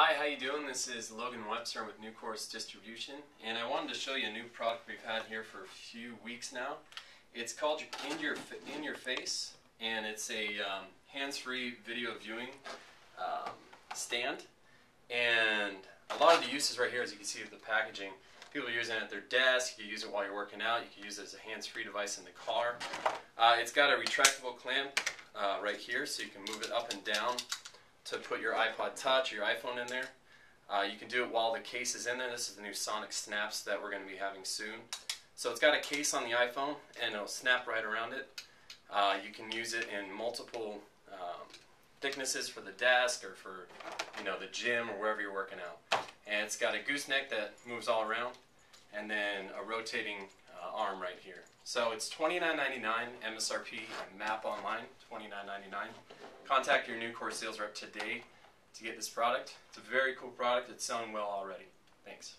Hi, how you doing? This is Logan Webster with nuCourse Distribution, and I wanted to show you a new product we've had here for a few weeks now. It's called In Your Face, and it's a hands-free video viewing stand. And a lot of the uses right here, as you can see with the packaging, people are using it at their desk. You can use it while you're working out. You can use it as a hands-free device in the car. It's got a retractable clamp right here, so you can move it up and down to put your iPod Touch or your iPhone in there. You can do it while the case is in there. This is the new Sonic Snaps that we're going to be having soon. So it's got a case on the iPhone, and it'll snap right around it. You can use it in multiple thicknesses for the desk or for the gym or wherever you're working out. And it's got a gooseneck that moves all around, and then a rotating arm right here. So it's $29.99 MSRP and MAP online, $29.99. Contact your nuCourse sales rep today to get this product. It's a very cool product. It's selling well already. Thanks.